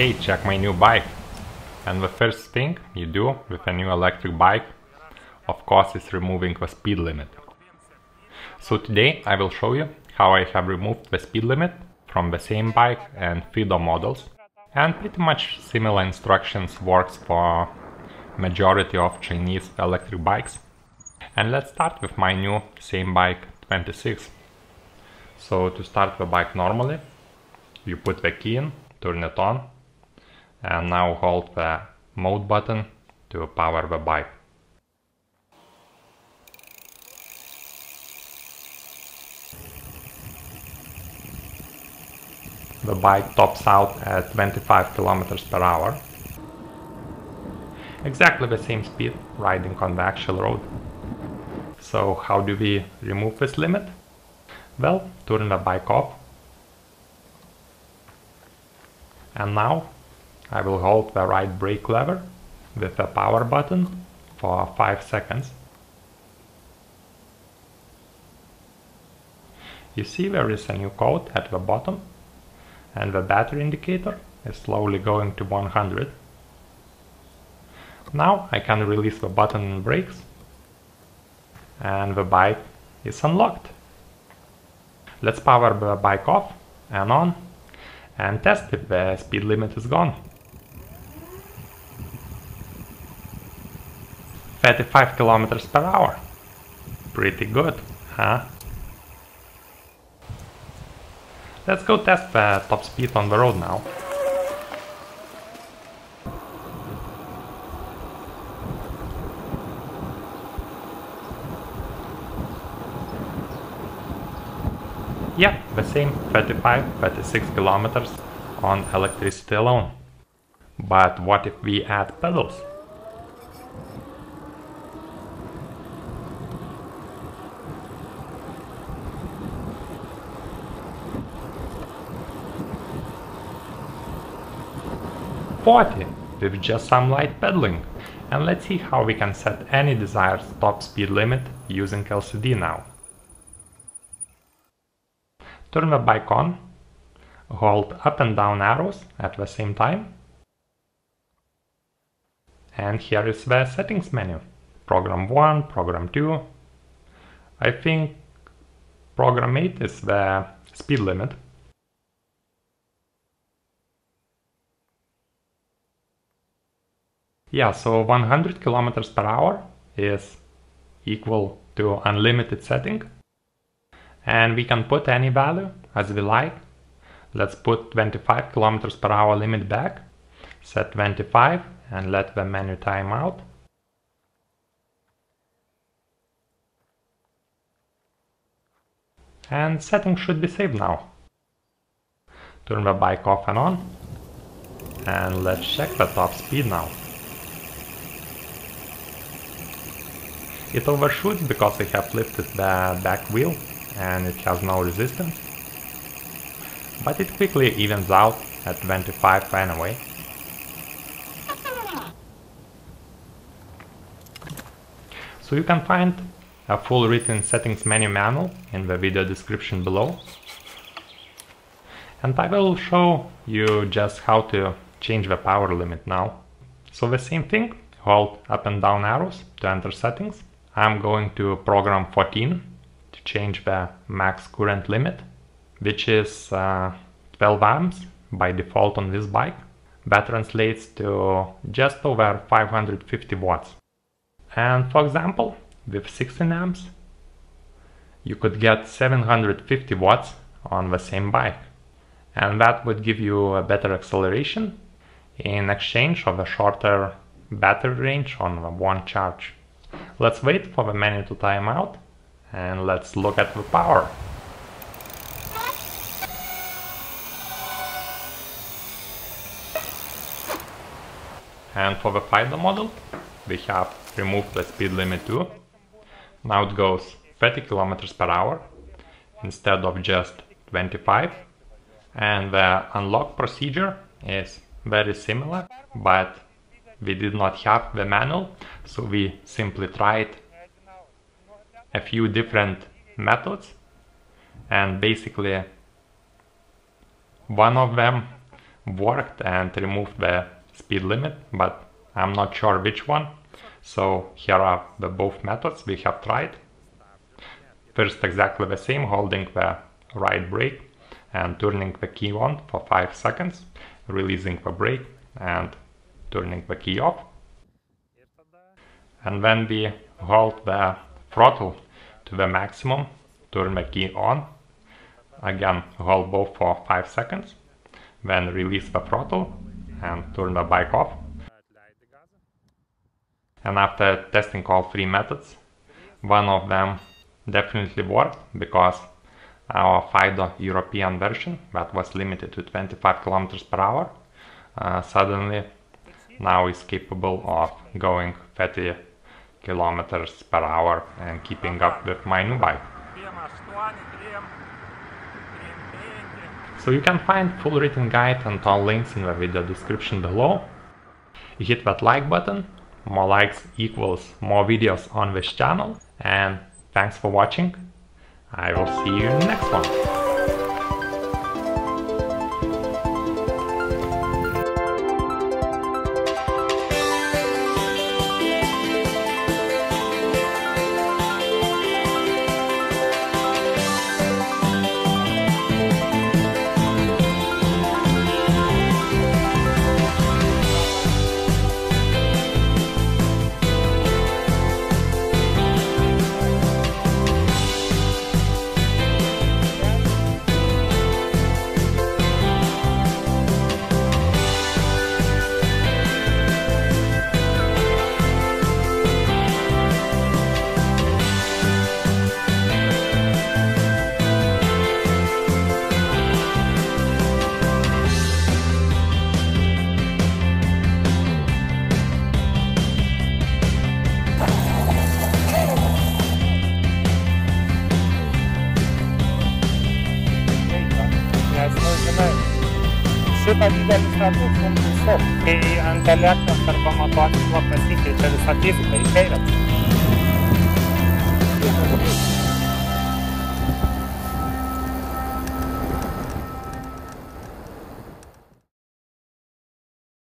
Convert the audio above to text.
hey, check my new bike. And the first thing you do with a new electric bike, of course, is removing the speed limit. So today I will show you how I have removed the speed limit from the same bike and Fido models, and pretty much similar instructions works for majority of Chinese electric bikes. And let's start with my new same bike 26. So to start the bike normally, you put the key in, turn it on, and now hold the mode button to power the bike. The bike tops out at 25 km/h. Exactly the same speed riding on the actual road. So how do we remove this limit? Well, turn the bike off. And now I will hold the right brake lever with the power button for 5 seconds. You see there is a new code at the bottom, and the battery indicator is slowly going to 100. Now I can release the button and brakes, and the bike is unlocked. Let's power the bike off and on and test if the speed limit is gone. 35 km/h. Pretty good, huh? Let's go test the top speed on the road now. Yeah, the same 35–36 km on electricity alone. But what if we add pedals? With just some light pedaling. And let's see how we can set any desired top speed limit using LCD now. Turn the bike on, hold up and down arrows at the same time, and here is the settings menu. Program 1, Program 2, I think Program 8 is the speed limit. Yeah, so 100 km/h is equal to unlimited setting. And we can put any value as we like. Let's put 25 km/h limit back, set 25 and let the menu time out. And settings should be saved now. Turn the bike off and on. And let's check the top speed now. It overshoots because we have lifted the back wheel and it has no resistance, but it quickly evens out at 25 anyway. So you can find a full written settings menu manual in the video description below, and I will show you just how to change the power limit now. So the same thing, hold up and down arrows to enter settings. I'm going to program 14 to change the max current limit, which is 12 amps by default on this bike. That translates to just over 550 watts. And for example, with 16 amps, you could get 750 watts on the same bike. And that would give you a better acceleration in exchange of a shorter battery range on one charge. Let's wait for the menu to time out. And let's look at the power. And for the Fido model, we have removed the speed limit too. Now it goes 30 km/h instead of just 25. And the unlock procedure is very similar, but we did not have the manual, so we simply tried a few different methods, and basically one of them worked and removed the speed limit, but I'm not sure which one. So here are the both methods we have tried. First, exactly the same, holding the right brake and turning the key on for 5 seconds, releasing the brake and turning the key off. And then we hold the throttle to the maximum, turn the key on, again hold both for 5 seconds, then release the throttle and turn the bike off. And after testing all 3 methods, one of them definitely worked, because our Fido European version that was limited to 25 km/h suddenly now is capable of going 30 km/h and keeping up with my new bike. So you can find full written guide and all links in the video description below. Hit that like button, more likes equals more videos on this channel, and thanks for watching. I will see you in the next one. Antalya pentru comandarea la plastic de telefație pe care